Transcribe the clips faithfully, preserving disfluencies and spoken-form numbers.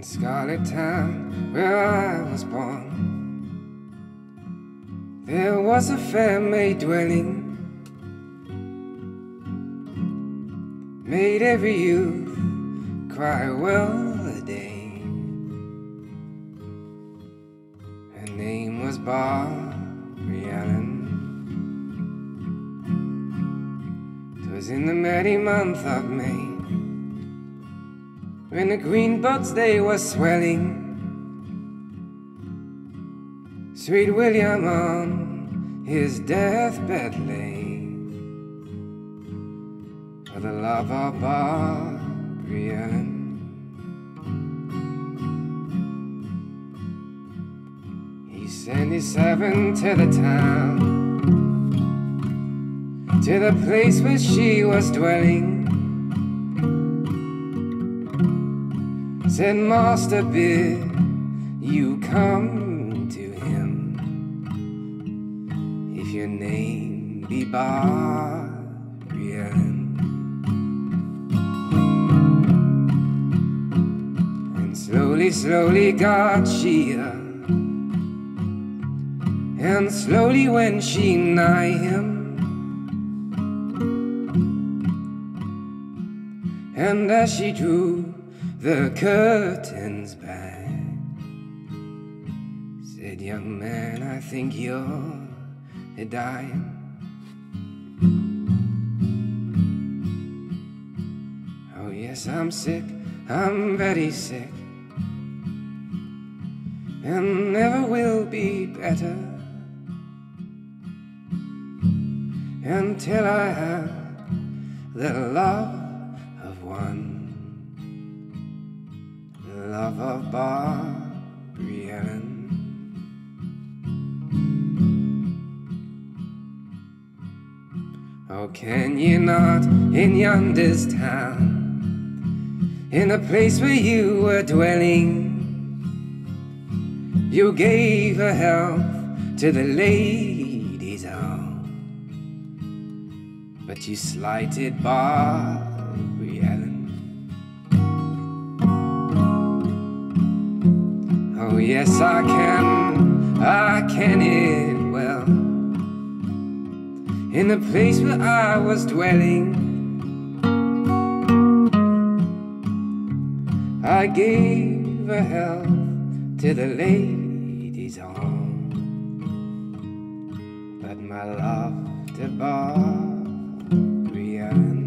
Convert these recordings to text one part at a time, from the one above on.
in Scarlet Town, where I was born, there was a fair maid dwelling, made every youth cry well a day. Her name was Barbara Allen. 'Twas in the merry month of May, when the green buds they were swelling, sweet William on his deathbed lay. For the love of Barbara Allen, he sent his servant to the town, to the place where she was dwelling. Said, "Master, bid you come to him, if your name be Barbara Allen." Slowly, slowly got she up, and slowly went she nigh him. And as she drew the curtains back, said, "Young man, I think you're a dying. Oh yes, I'm sick, I'm very sick, and never will be better, until I have the love of one, the love of Barbara Allen." Oh, can ye not in yonder's town, in the place where you were dwelling, you gave her health to the ladies all, but you slighted Barbara Allen. Oh yes, I can, I can it well, in the place where I was dwelling, I gave her health to the ladies all, but my love to Barbara Allen.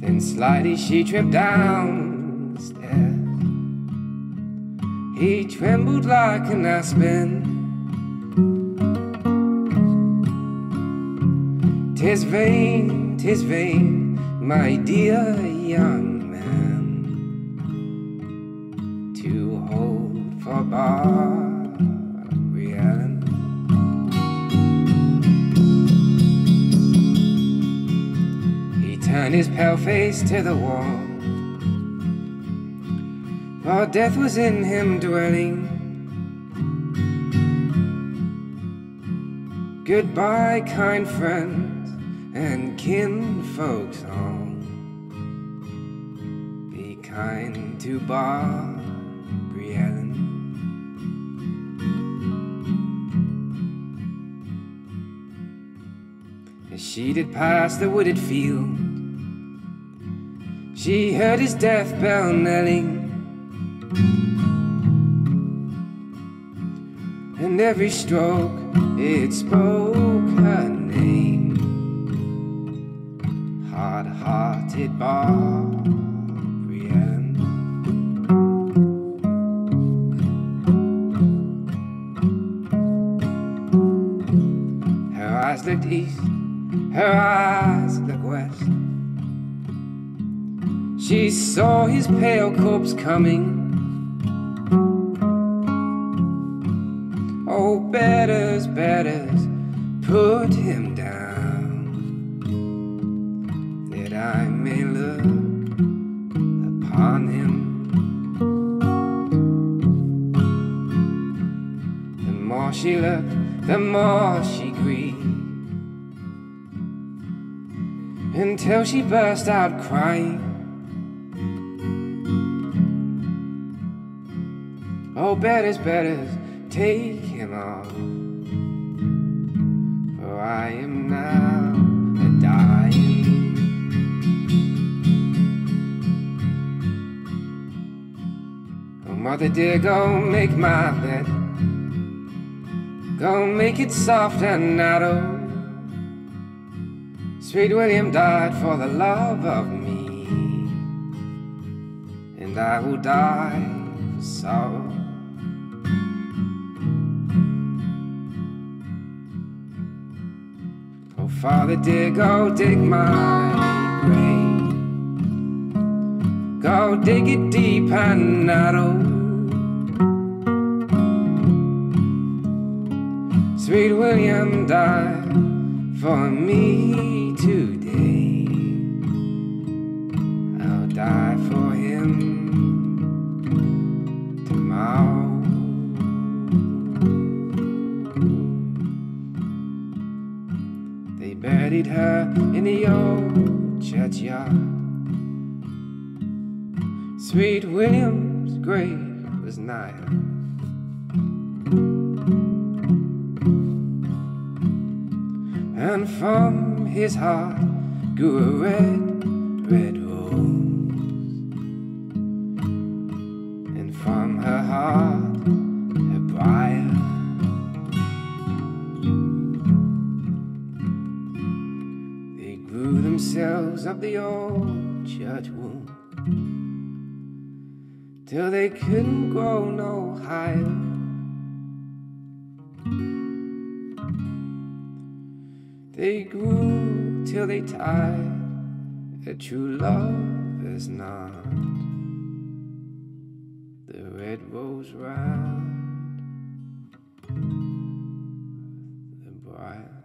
Then slyly she tripped down the stairs, he trembled like an aspen. 'Tis vain, 'tis vain, my dear young, to hold for Barbara Allen. He turned his pale face to the wall, for death was in him dwelling. Goodbye, kind friends and kinfolks all, be kind to Barbara Allen. As she did pass the wooded field, she heard his death bell knelling, and every stroke it spoke her name, hard-hearted Barbara. Her eyes looked east, her eyes looked west, she saw his pale corpse coming. Oh, betters, betters, put him down, that I may look upon him. The more she looked, the more she grieved, until she burst out crying. Oh, betters, betters, take him off, for I am now a-dying. Oh, mother dear, go make my bed, go make it soft and narrow. Sweet William died for the love of me, and I will die for sorrow. Oh, Father dear, go dig my grave, go dig it deep and narrow. Sweet William died for me today, I'll die for him tomorrow. They buried her in the old churchyard, Sweet William's grave was nigh. And from his heart grew a red, red rose, and from her heart a briar. They grew themselves up the old church womb till they couldn't grow no higher. They grew till they tied a true lover's knot, the red rose round the briar.